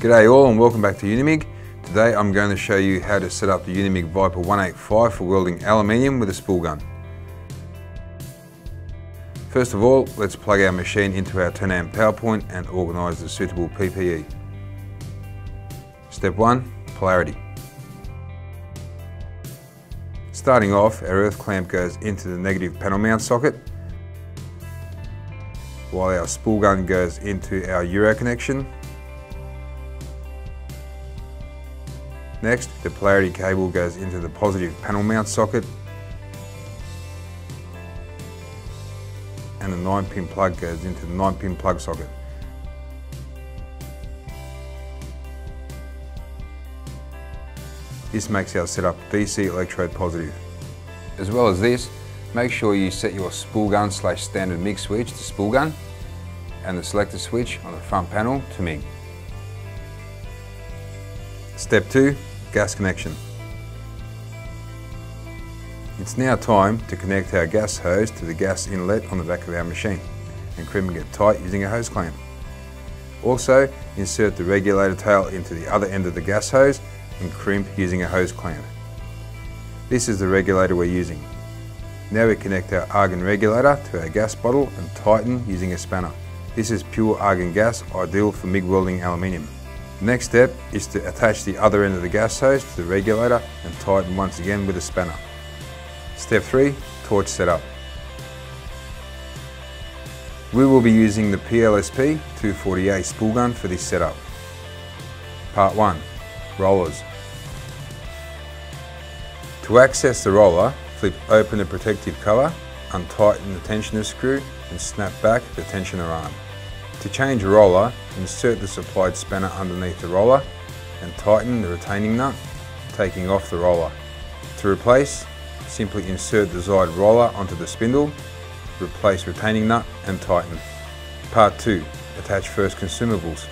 G'day all and welcome back to Unimig. Today I'm going to show you how to set up the Unimig Viper 185 for welding aluminium with a spool gun. First of all, let's plug our machine into our 10 amp power point and organise the suitable PPE. Step 1. Polarity. Starting off, our earth clamp goes into the negative panel mount socket, while our spool gun goes into our Euro connection. Next, the polarity cable goes into the positive panel mount socket and the 9-pin plug goes into the 9-pin plug socket. This makes our setup DC electrode positive. As well as this, make sure you set your spool gun / standard MIG switch to spool gun and the selector switch on the front panel to MIG. Step 2. Gas connection. It's now time to connect our gas hose to the gas inlet on the back of our machine and crimping it tight using a hose clamp. Also, insert the regulator tail into the other end of the gas hose and crimp using a hose clamp. This is the regulator we're using. Now we connect our argon regulator to our gas bottle and tighten using a spanner. This is pure argon gas, ideal for MIG welding aluminium. The next step is to attach the other end of the gas hose to the regulator and tighten once again with a spanner. Step 3. Torch setup. We will be using the PLSP 248 spool gun for this setup. Part 1. Rollers. To access the roller, flip open the protective cover, untighten the tensioner screw and snap back the tensioner arm. To change a roller, insert the supplied spanner underneath the roller and tighten the retaining nut, taking off the roller. To replace, simply insert the desired roller onto the spindle, replace retaining nut and tighten. Part 2. Attach first consumables.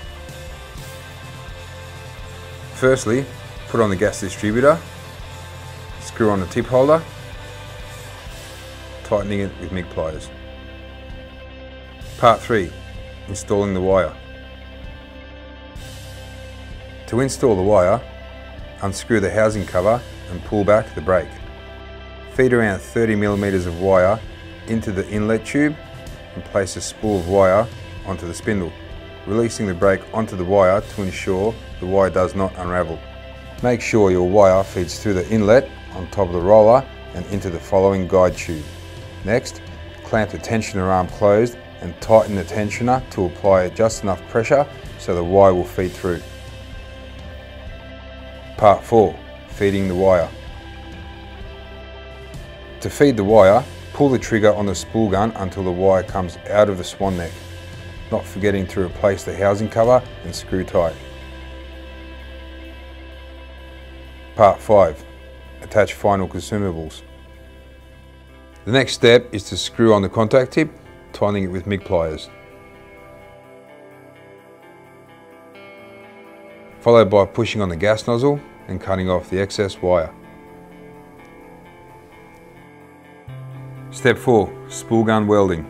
Firstly, put on the gas distributor, screw on the tip holder, tightening it with MIG pliers. Part 3. Installing the wire. To install the wire, unscrew the housing cover and pull back the brake. Feed around 30 mm of wire into the inlet tube and place a spool of wire onto the spindle, releasing the brake onto the wire to ensure the wire does not unravel. Make sure your wire feeds through the inlet on top of the roller and into the following guide tube. Next, clamp the tensioner arm closed and tighten the tensioner to apply just enough pressure so the wire will feed through. Part 4. Feeding the wire. To feed the wire, pull the trigger on the spool gun until the wire comes out of the swan neck, not forgetting to replace the housing cover and screw tight. Part 5. Attach final consumables. The next step is to screw on the contact tip, tightening it with MIG pliers, followed by pushing on the gas nozzle and cutting off the excess wire. Step 4. Spool gun welding.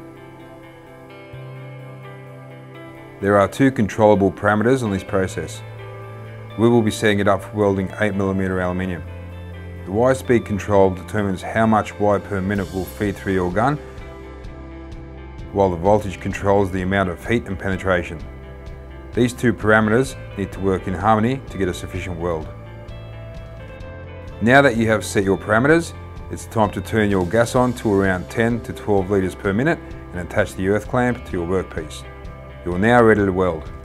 There are 2 controllable parameters on this process. We will be setting it up for welding 8 mm aluminium. The wire speed control determines how much wire per minute will feed through your gun, while the voltage controls the amount of heat and penetration. These 2 parameters need to work in harmony to get a sufficient weld. Now that you have set your parameters, it's time to turn your gas on to around 10 to 12 litres per minute and attach the earth clamp to your workpiece. You're now ready to weld.